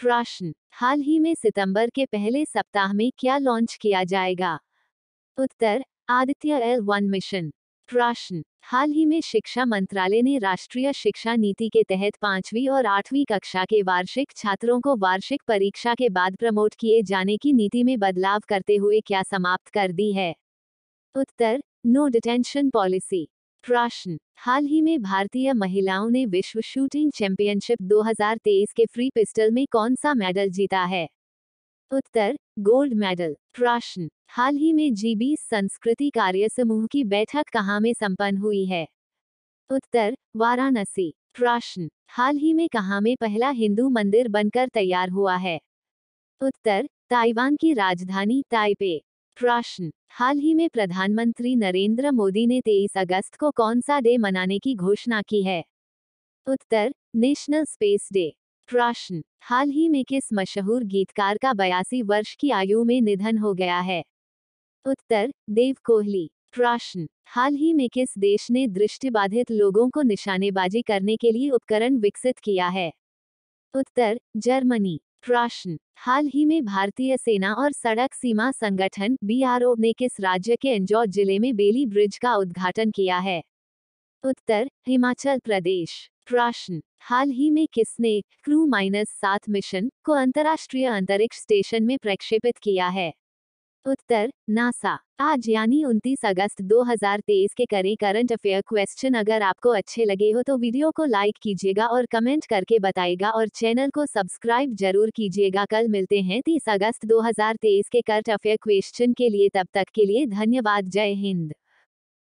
प्रश्न, हाल ही में सितंबर के पहले सप्ताह में क्या लॉन्च किया जाएगा? उत्तर, आदित्य एल-1 मिशन। प्रश्न, हाल ही में शिक्षा मंत्रालय ने राष्ट्रीय शिक्षा नीति के तहत 5वीं और 8वीं कक्षा के वार्षिक छात्रों को वार्षिक परीक्षा के बाद प्रमोट किए जाने की नीति में बदलाव करते हुए क्या समाप्त कर दी है? उत्तर, नो डिटेंशन पॉलिसी। प्रश्न, हाल ही में भारतीय महिलाओं ने विश्व शूटिंग चैंपियनशिप 2023 के फ्री पिस्टल में कौन सा मेडल जीता है? उत्तर, गोल्ड मेडल। प्रश्न, हाल ही में जीबी संस्कृति कार्य समूह की बैठक कहाँ में संपन्न हुई है? उत्तर, वाराणसी। प्रश्न, हाल ही में कहाँ में पहला हिंदू मंदिर बनकर तैयार हुआ है? उत्तर, ताइवान की राजधानी ताइपे। प्रश्न, हाल ही में प्रधानमंत्री नरेंद्र मोदी ने 23 अगस्त को कौन सा डे मनाने की घोषणा की है? उत्तर, नेशनल स्पेस डे। प्रश्न, हाल ही में किस मशहूर गीतकार का 82 वर्ष की आयु में निधन हो गया है? उत्तर, देव कोहली। प्रश्न, हाल ही में किस देश ने दृष्टिबाधित लोगों को निशानेबाजी करने के लिए उपकरण विकसित किया है? उत्तर, जर्मनी। प्रश्न, हाल ही में भारतीय सेना और सड़क सीमा संगठन बीआरओ ने किस राज्य के इंदौर जिले में बेली ब्रिज का उद्घाटन किया है? उत्तर, हिमाचल प्रदेश। प्रश्न, हाल ही में किसने क्रू-7 मिशन को अंतर्राष्ट्रीय अंतरिक्ष स्टेशन में प्रक्षेपित किया है? उत्तर, नासा। आज यानी 29 अगस्त 2023 के करें करंट अफेयर क्वेश्चन। अगर आपको अच्छे लगे हो तो वीडियो को लाइक कीजिएगा और कमेंट करके बताइएगा और चैनल को सब्सक्राइब जरूर कीजिएगा। कल मिलते हैं 30 अगस्त 2023 के करंट अफेयर क्वेश्चन के लिए। तब तक के लिए धन्यवाद। जय हिंद।